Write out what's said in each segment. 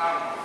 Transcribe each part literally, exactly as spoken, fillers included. Ah!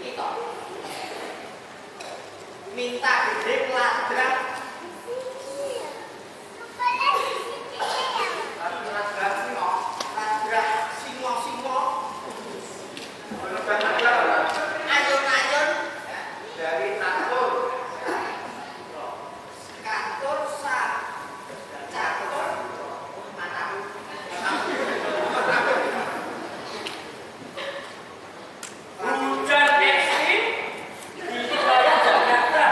ikut. Minta gede pelagrak. Pelagrak singo, pelagrak singo singo. Pelagrak pelagrak. Ayun ayun. Dari kantor. Kantor sah. Kantor. Anak. Hujan es. Di Jakarta.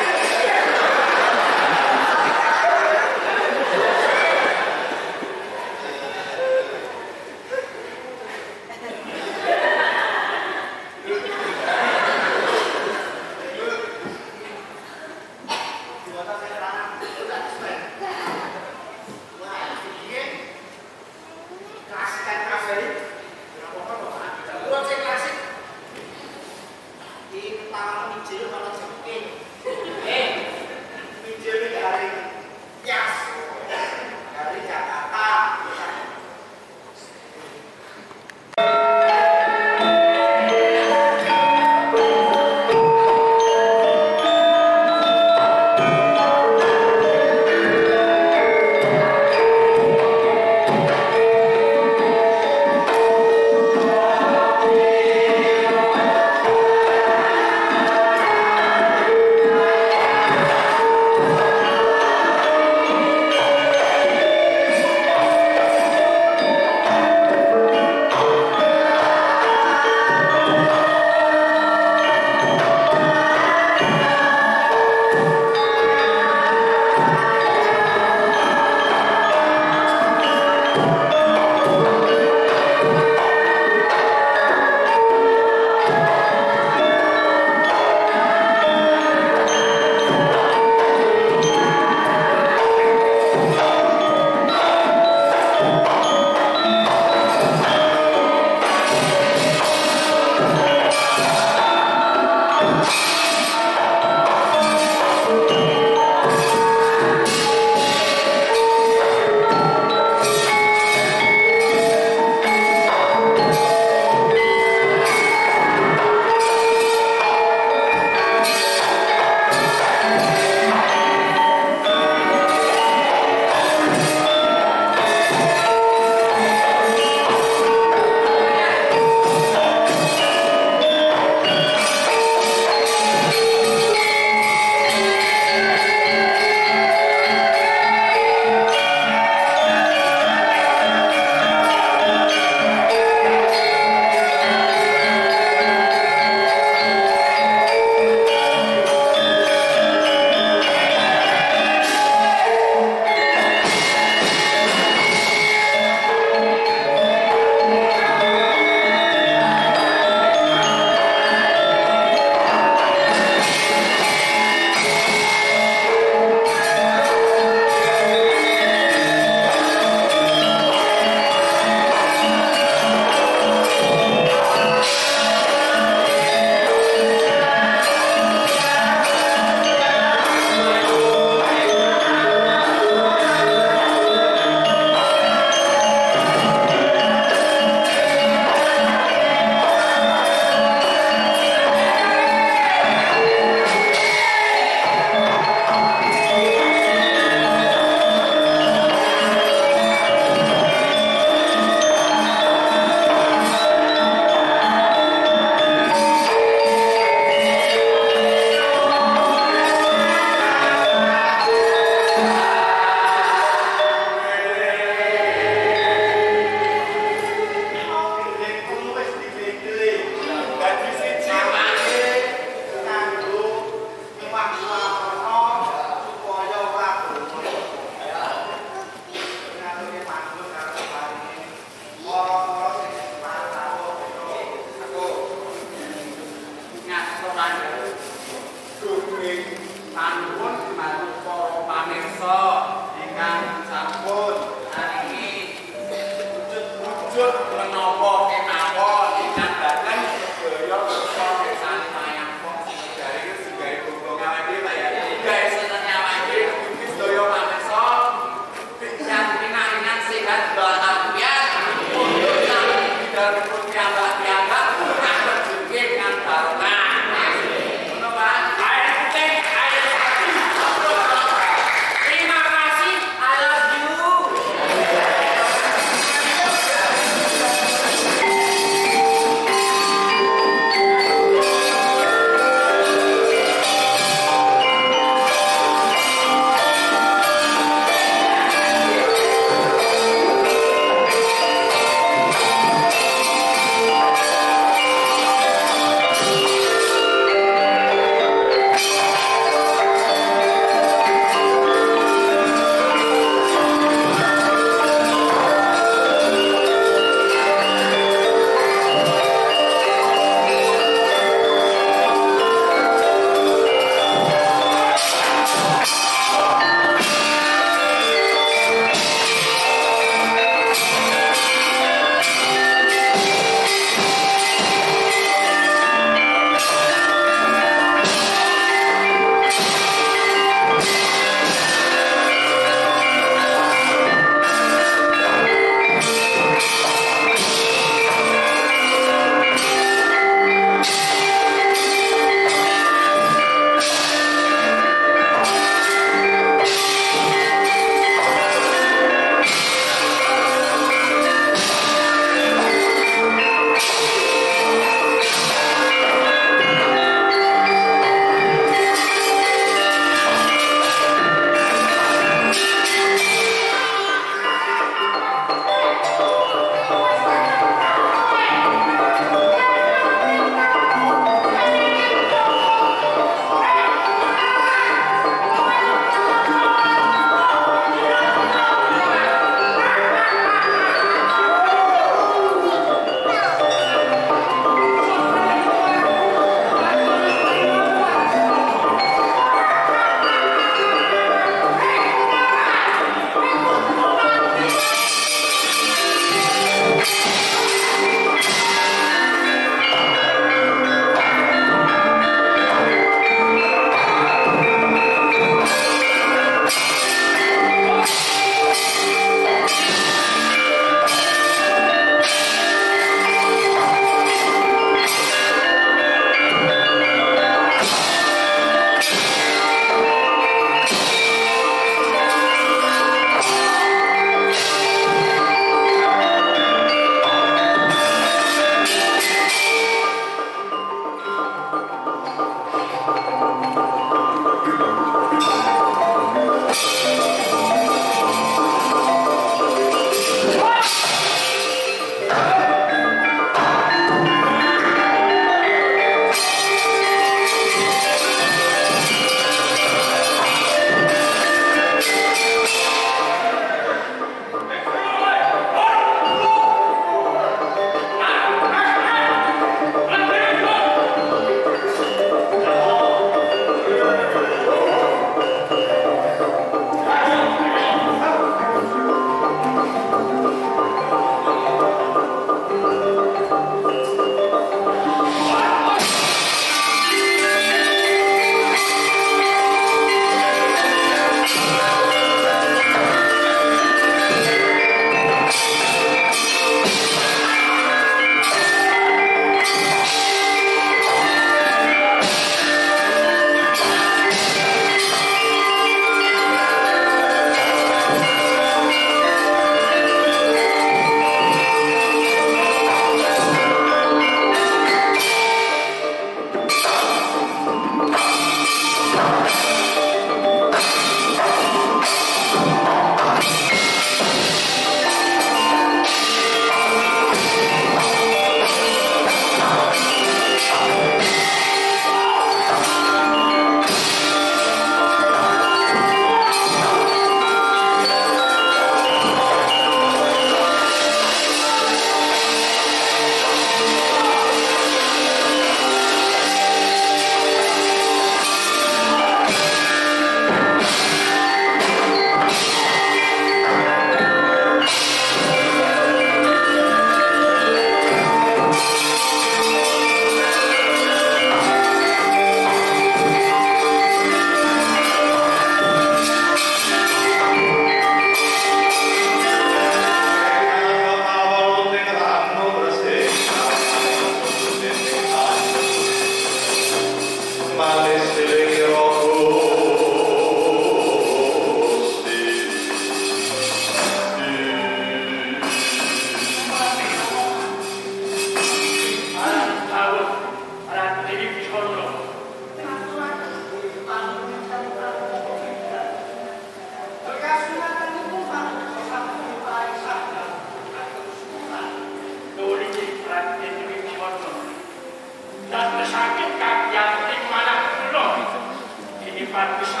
Grazie.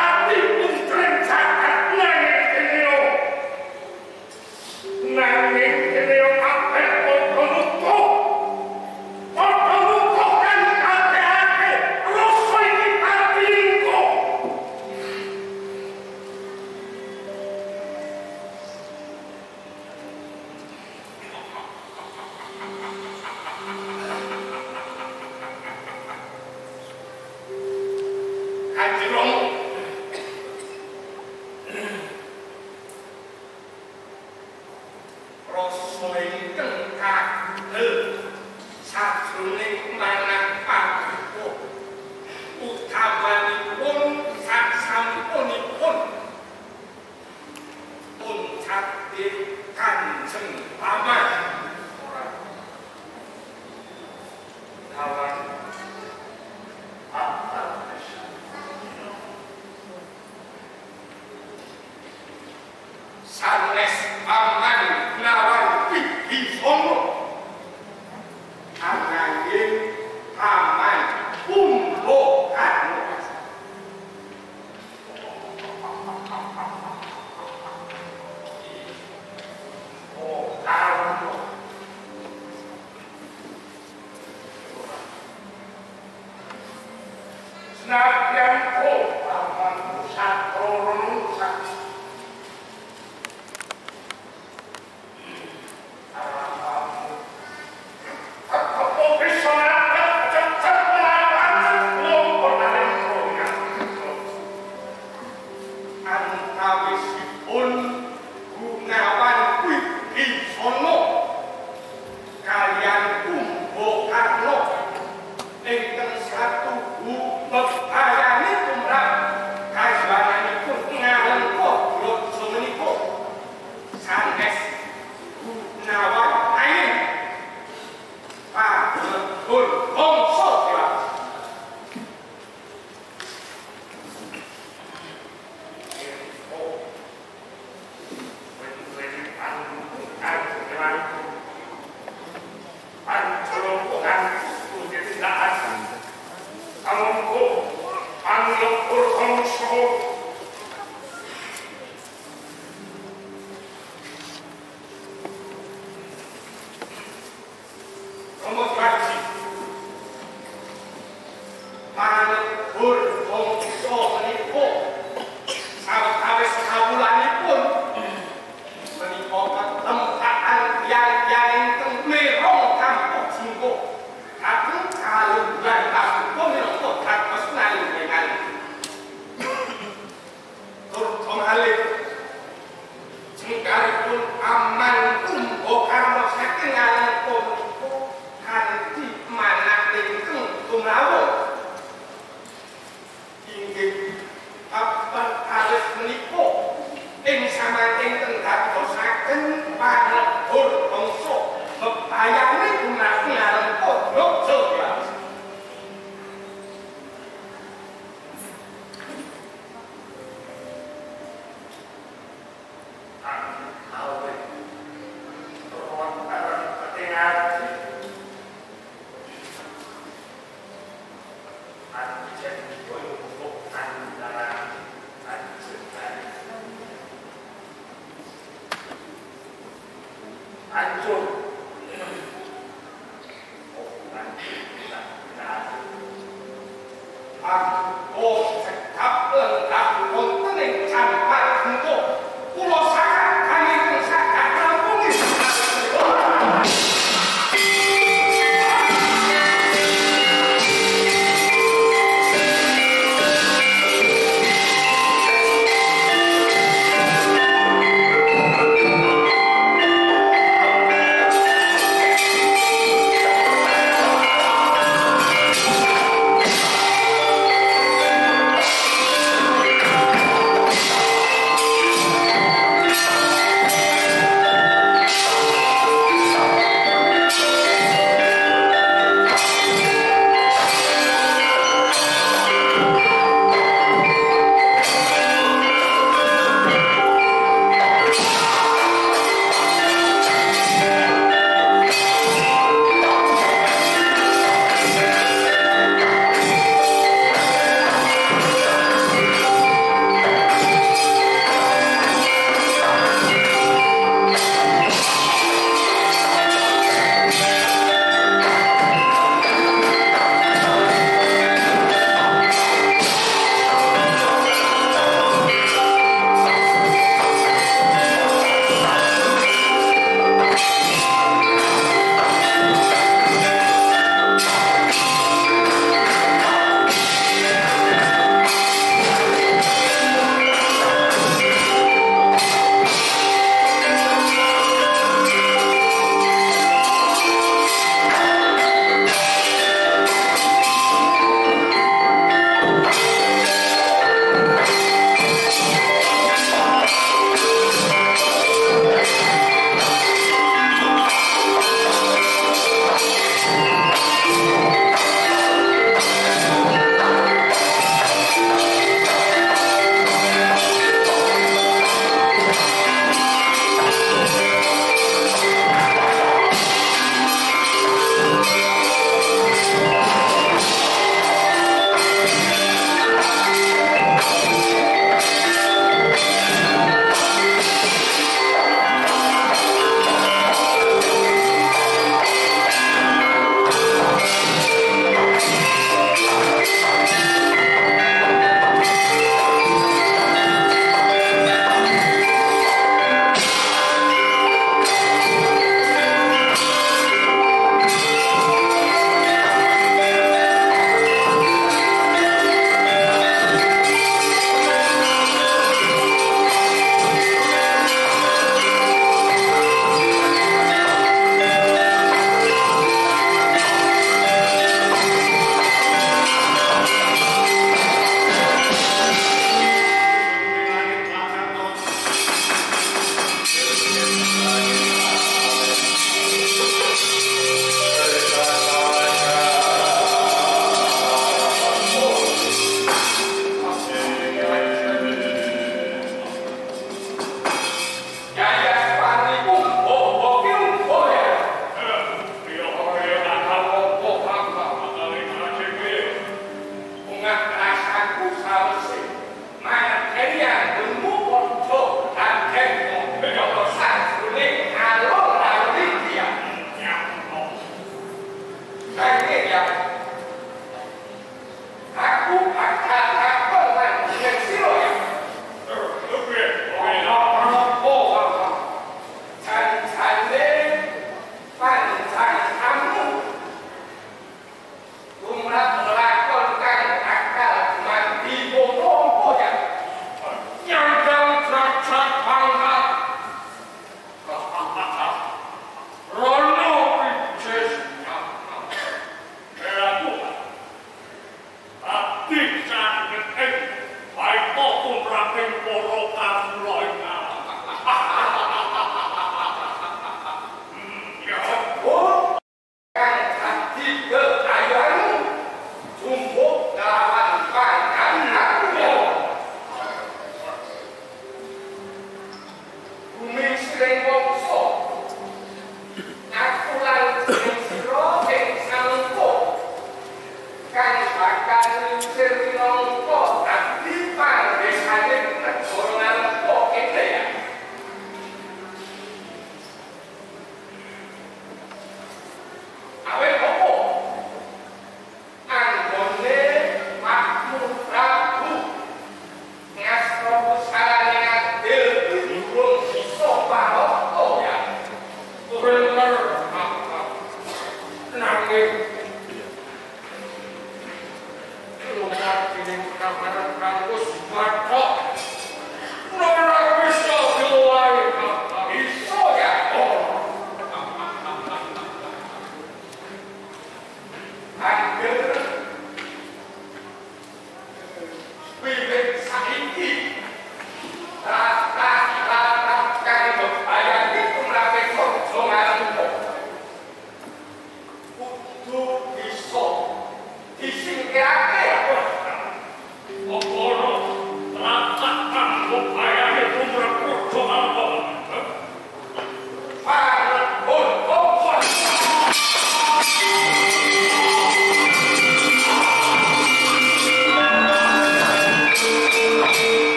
Tapi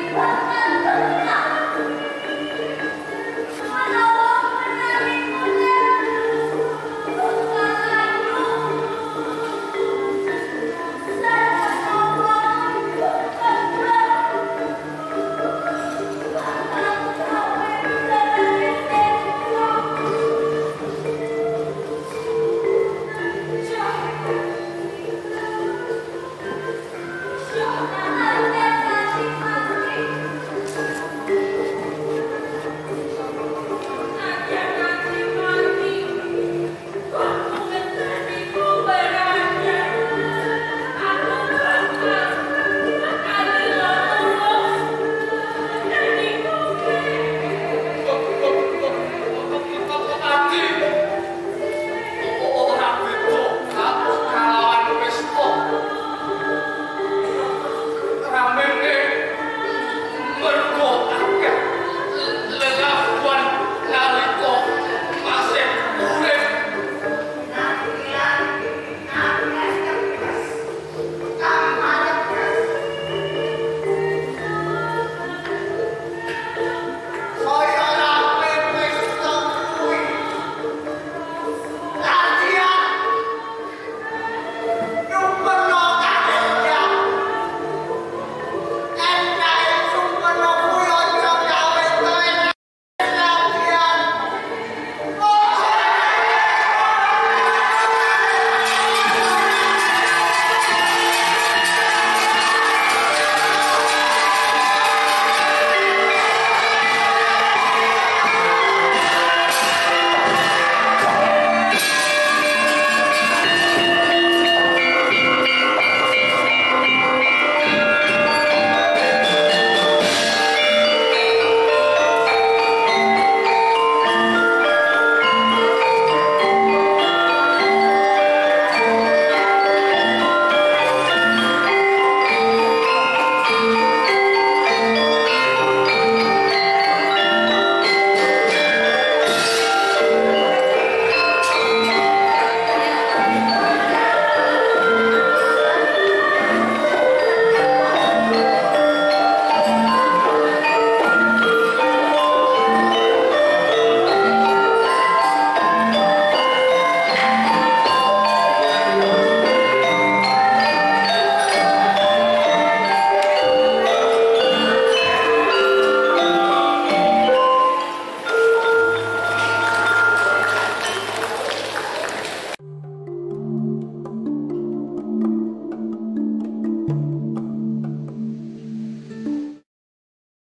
Bye.